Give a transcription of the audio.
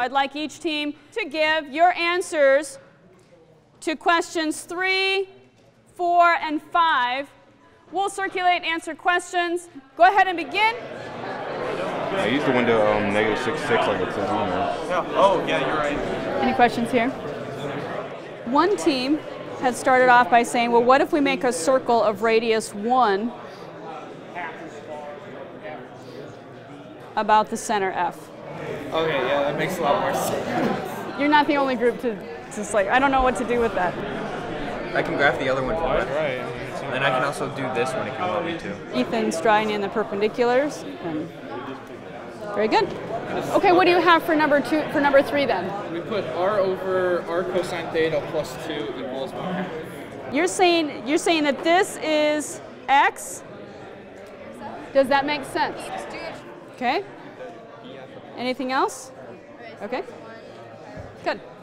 I'd like each team to give your answers to questions 3, 4, and 5. We'll circulate answer questions. Go ahead and begin. I used the window -66 like it says on there. Oh, yeah, you're right. Any questions here? One team had started off by saying, well, what if we make a circle of radius 1 about the center F? Okay, yeah, that makes a lot more sense. You're not the only group to just like, I don't know what to do with that. I can graph the other one for it. Right. And I can also do this one if you want me to. Ethan's drawing in the perpendiculars. Very good. Okay, what do you have for number 3 then? We put r over r cosine theta plus 2 equals 1. You're saying that this is x? Does that make sense? Okay. Anything else? Okay. Good.